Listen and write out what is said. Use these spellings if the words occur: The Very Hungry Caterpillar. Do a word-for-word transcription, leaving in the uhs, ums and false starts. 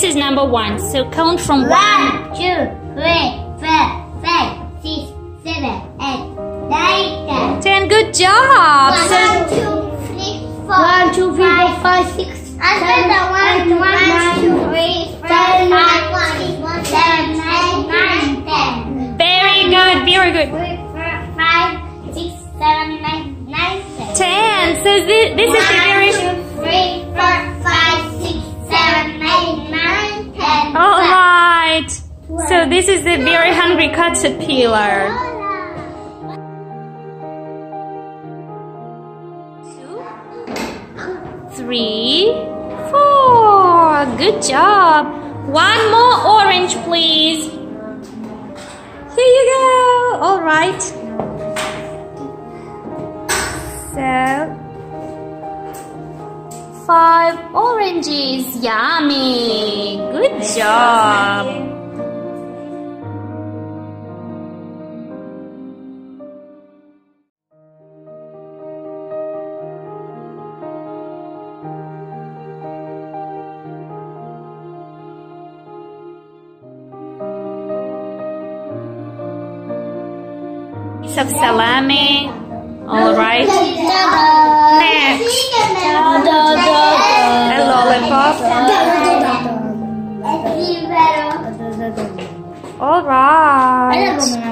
This is number one, so count from one. One, two, three, four, five, six, seven, eight, nine, ten. Ten, good job. One, so two, three, four, one, two, three, five, four, five, six, seven, eight, nine, one, two, three, four, five, five, six, one, seven, eight, nine, ten. Very good, very good. Three, four, five, six, seven, nine, nine, ten. Ten. So this, this is the very. One, two, three, four, five, six, seven, eight, nine, ten. All right. So this is the very hungry caterpillar. Three, four. Good job. One more orange, please. Here you go. All right. So, five oranges. Yummy. Good job. Of salami. All right. Next. A lollipop. All right.